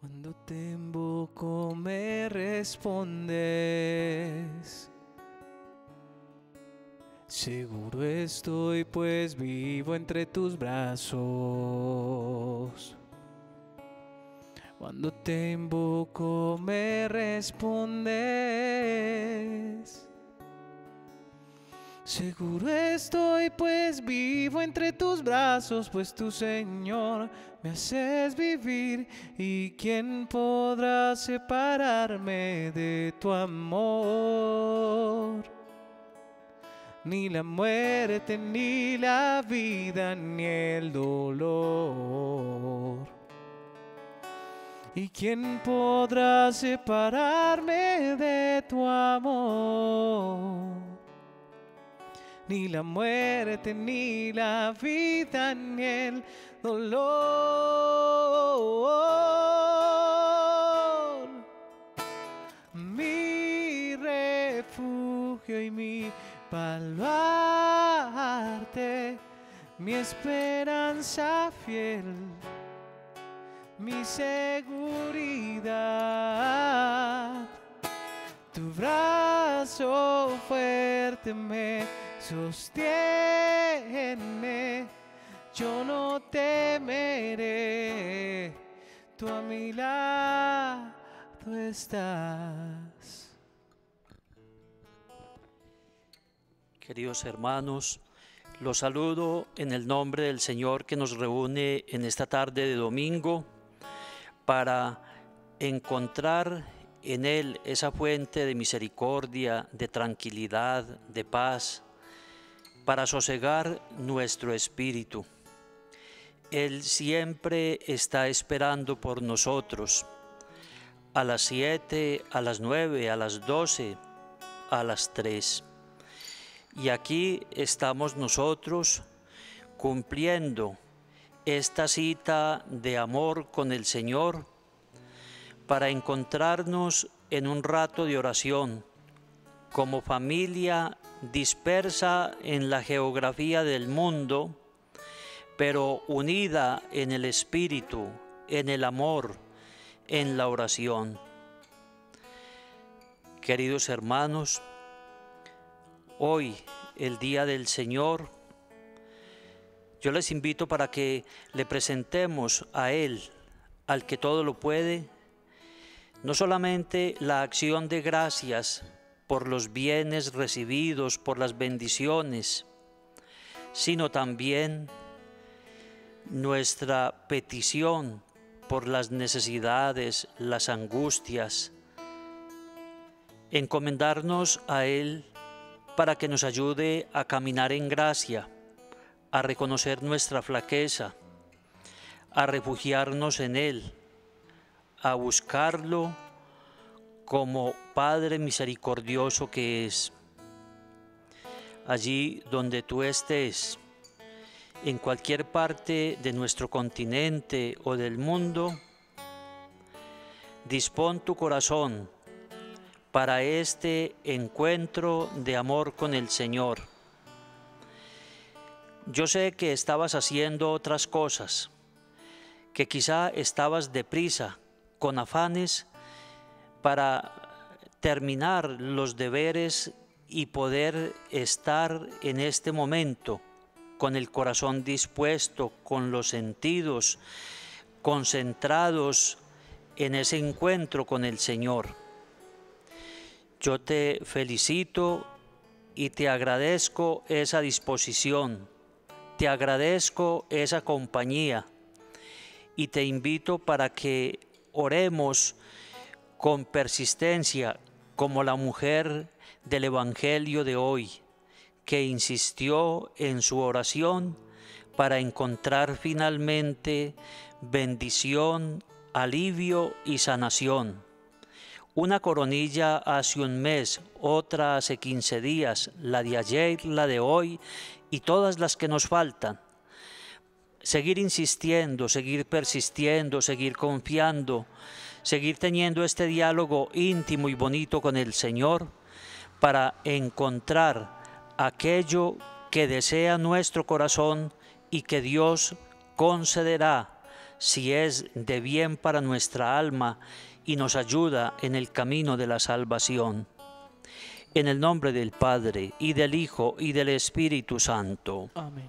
Cuando te invoco me respondes. Seguro estoy, pues vivo entre tus brazos. Cuando te invoco me respondes. Seguro estoy, pues vivo entre tus brazos, pues tú, Señor, me haces vivir. ¿Y quién podrá separarme de tu amor? Ni la muerte, ni la vida, ni el dolor. ¿Y quién podrá separarme de tu amor? Ni la muerte, ni la vida, ni el dolor. Mi refugio y mi baluarte, mi esperanza fiel, mi seguridad. Tu brazo fuerte me sostiene, yo no temeré, tú a mi lado estás. Queridos hermanos, los saludo en el nombre del Señor que nos reúne en esta tarde de domingo para encontrar en Él esa fuente de misericordia, de tranquilidad, de paz, para sosegar nuestro espíritu. Él siempre está esperando por nosotros, a las 7, a las 9, a las 12, a las 3. Y aquí estamos nosotros cumpliendo esta cita de amor con el Señor para encontrarnos en un rato de oración como familia dispersa en la geografía del mundo, pero unida en el espíritu, en el amor, en la oración. Queridos hermanos, hoy, el Día del Señor, yo les invito para que le presentemos a Él, al que todo lo puede, no solamente la acción de gracias por los bienes recibidos, por las bendiciones, sino también nuestra petición por las necesidades, las angustias, encomendarnos a Él para que nos ayude a caminar en gracia, a reconocer nuestra flaqueza, a refugiarnos en Él, a buscarlo como Padre misericordioso que es. Allí donde tú estés, en cualquier parte de nuestro continente o del mundo, dispón tu corazón para este encuentro de amor con el Señor. Yo sé que estabas haciendo otras cosas, que quizá estabas deprisa, con afanes, para terminar los deberes y poder estar en este momento con el corazón dispuesto, con los sentidos concentrados en ese encuentro con el Señor. Yo te felicito y te agradezco esa disposición, te agradezco esa compañía y te invito para que oremos con persistencia como la mujer del Evangelio de hoy, que insistió en su oración para encontrar finalmente bendición, alivio y sanación. Una Coronilla hace un mes, otra hace 15 días, la de ayer, la de hoy y todas las que nos faltan. Seguir insistiendo, seguir persistiendo, seguir confiando, seguir teniendo este diálogo íntimo y bonito con el Señor para encontrar aquello que desea nuestro corazón y que Dios concederá si es de bien para nuestra alma y nos ayuda en el camino de la salvación. En el nombre del Padre, y del Hijo, y del Espíritu Santo. Amén.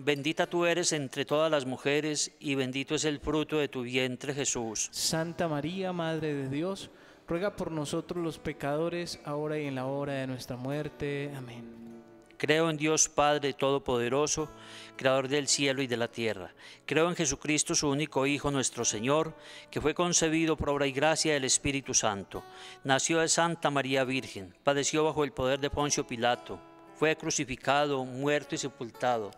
Bendita tú eres entre todas las mujeres, y bendito es el fruto de tu vientre, Jesús. Santa María, Madre de Dios, ruega por nosotros los pecadores, ahora y en la hora de nuestra muerte. Amén. Creo en Dios Padre Todopoderoso, Creador del cielo y de la tierra. Creo en Jesucristo, su único Hijo, nuestro Señor, que fue concebido por obra y gracia del Espíritu Santo. Nació de Santa María Virgen, padeció bajo el poder de Poncio Pilato. Fue crucificado, muerto y sepultado,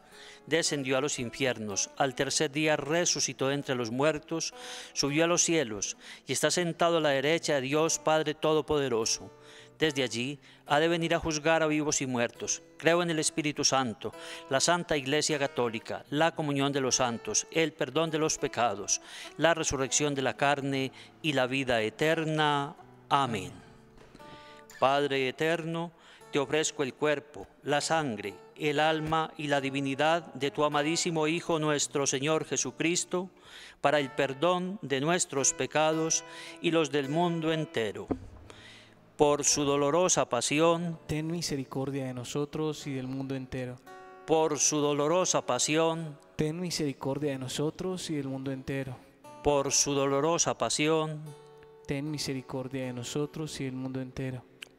descendió a los infiernos, al tercer día resucitó de entre los muertos, subió a los cielos y está sentado a la derecha de Dios Padre Todopoderoso. Desde allí ha de venir a juzgar a vivos y muertos. Creo en el Espíritu Santo, la Santa Iglesia Católica, la comunión de los santos, el perdón de los pecados, la resurrección de la carne y la vida eterna. Amén. Padre eterno, te ofrezco el cuerpo, la sangre, el alma y la divinidad de tu amadísimo Hijo nuestro Señor Jesucristo, para el perdón de nuestros pecados y los del mundo entero. Por su dolorosa pasión, ten misericordia de nosotros y del mundo entero. Por su dolorosa pasión, ten misericordia de nosotros y del mundo entero. Por su dolorosa pasión, ten misericordia de nosotros y del mundo entero.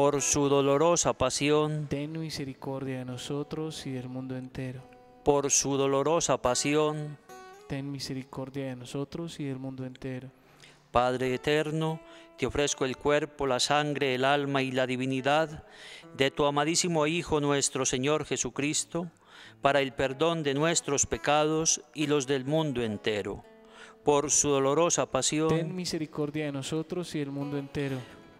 Por su dolorosa pasión, ten misericordia de nosotros y del mundo entero. Por su dolorosa pasión, ten misericordia de nosotros y del mundo entero. Padre eterno, te ofrezco el cuerpo, la sangre, el alma y la divinidad de tu amadísimo Hijo nuestro Señor Jesucristo, para el perdón de nuestros pecados y los del mundo entero. Por su dolorosa pasión, ten misericordia de nosotros y del mundo entero.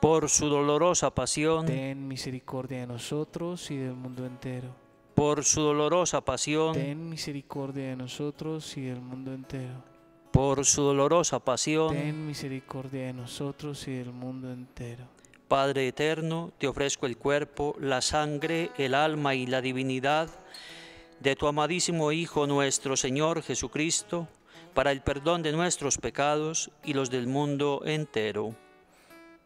Por su dolorosa pasión, ten misericordia de nosotros y del mundo entero. Por su dolorosa pasión, ten misericordia de nosotros y del mundo entero. Por su dolorosa pasión, ten misericordia de nosotros y del mundo entero. Padre eterno, te ofrezco el cuerpo, la sangre, el alma y la divinidad de tu amadísimo Hijo nuestro Señor Jesucristo, para el perdón de nuestros pecados y los del mundo entero.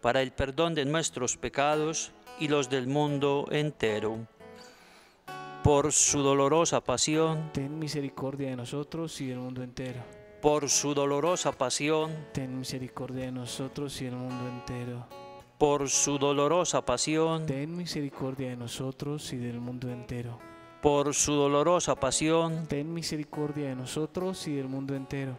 para el perdón de nuestros pecados y los del mundo entero. Por su dolorosa pasión, ten misericordia de nosotros y del mundo entero. Por su dolorosa pasión, ten misericordia de nosotros y del mundo entero. Por su dolorosa pasión, ten misericordia de nosotros y del mundo entero. Por su dolorosa pasión, ten misericordia de nosotros y del mundo entero.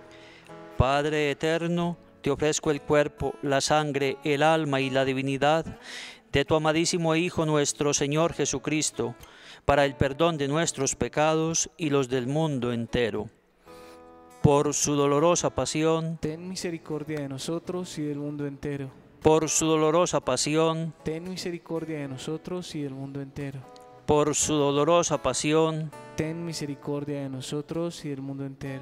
Padre eterno, te ofrezco el cuerpo, la sangre, el alma y la divinidad de tu amadísimo Hijo nuestro Señor Jesucristo, para el perdón de nuestros pecados y los del mundo entero. Por su dolorosa pasión, ten misericordia de nosotros y del mundo entero. Por su dolorosa pasión, ten misericordia de nosotros y del mundo entero. Por su dolorosa pasión, ten misericordia de nosotros y del mundo entero.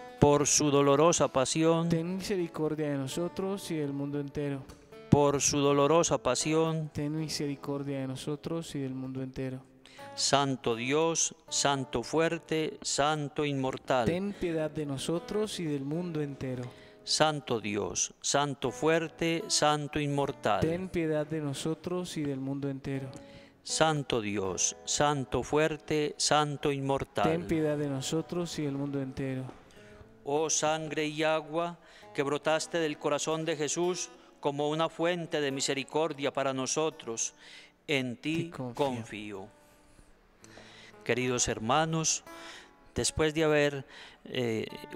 Por su dolorosa pasión, ten misericordia de nosotros y del mundo entero. Por su dolorosa pasión, ten misericordia de nosotros y del mundo entero. Santo Dios, Santo fuerte, Santo inmortal, ten piedad de nosotros y del mundo entero. Santo Dios, Santo fuerte, Santo inmortal, ten piedad de nosotros y del mundo entero. Santo Dios, Santo fuerte, Santo inmortal, ten piedad de nosotros y del mundo entero. Oh sangre y agua que brotaste del corazón de Jesús como una fuente de misericordia para nosotros, en ti confío. Queridos hermanos, después de haber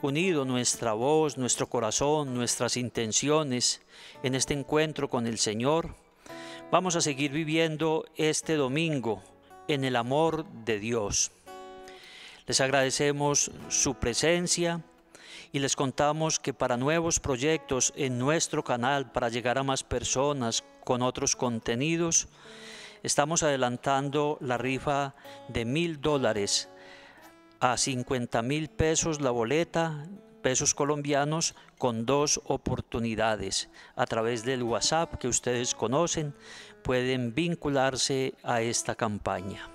unido nuestra voz, nuestro corazón, nuestras intenciones en este encuentro con el Señor, vamos a seguir viviendo este domingo en el amor de Dios. Les agradecemos su presencia y les contamos que para nuevos proyectos en nuestro canal, para llegar a más personas con otros contenidos, estamos adelantando la rifa de $1000 a $50.000 la boleta, pesos colombianos, con 2 oportunidades. A través del WhatsApp que ustedes conocen, pueden vincularse a esta campaña.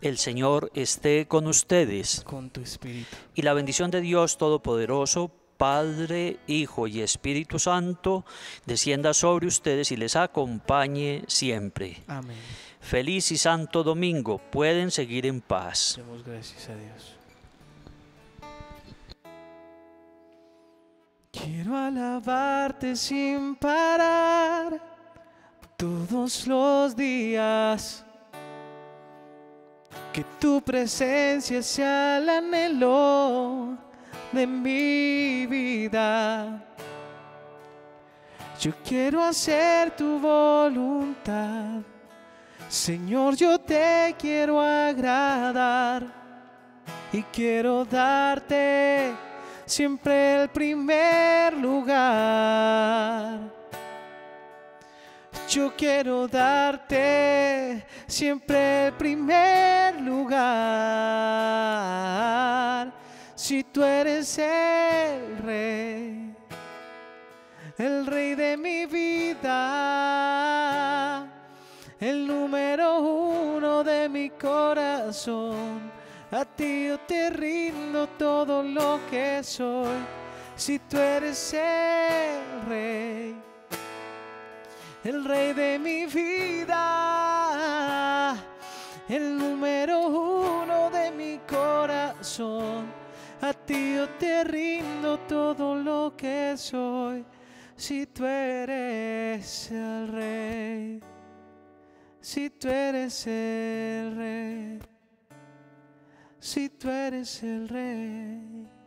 El Señor esté con ustedes. Con tu espíritu. Y la bendición de Dios Todopoderoso, Padre, Hijo y Espíritu Santo, descienda sobre ustedes y les acompañe siempre. Amén. Feliz y santo domingo. Pueden seguir en paz. Demos gracias a Dios. Quiero alabarte sin parar todos los días. Que tu presencia sea el anhelo de mi vida. Yo quiero hacer tu voluntad, Señor, yo te quiero agradar y quiero darte siempre el primer lugar. Yo quiero darte siempre el primer lugar. Si tú eres el Rey de mi vida, el número uno de mi corazón, a ti yo te rindo todo lo que soy. Si tú eres el Rey de mi vida, el número uno de mi corazón, a ti yo te rindo todo lo que soy. Si tú eres el Rey, si tú eres el Rey, si tú eres el Rey.